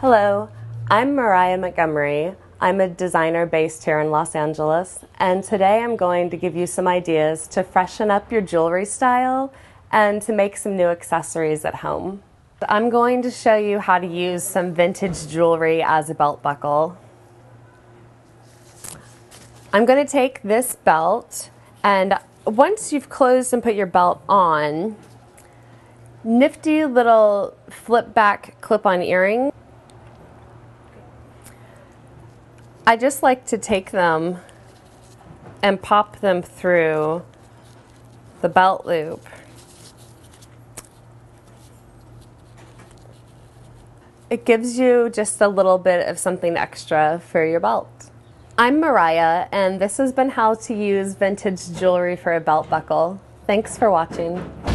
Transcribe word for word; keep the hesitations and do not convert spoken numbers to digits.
Hello, I'm Mariah Montgomery. I'm a designer based here in Los Angeles, and today I'm going to give you some ideas to freshen up your jewelry style and to make some new accessories at home. I'm going to show you how to use some vintage jewelry as a belt buckle. I'm going to take this belt, and once you've closed and put your belt on, nifty little flip back clip-on earring. I just like to take them and pop them through the belt loop. It gives you just a little bit of something extra for your belt. I'm Mariah, and this has been how to use vintage jewelry for a belt buckle. Thanks for watching.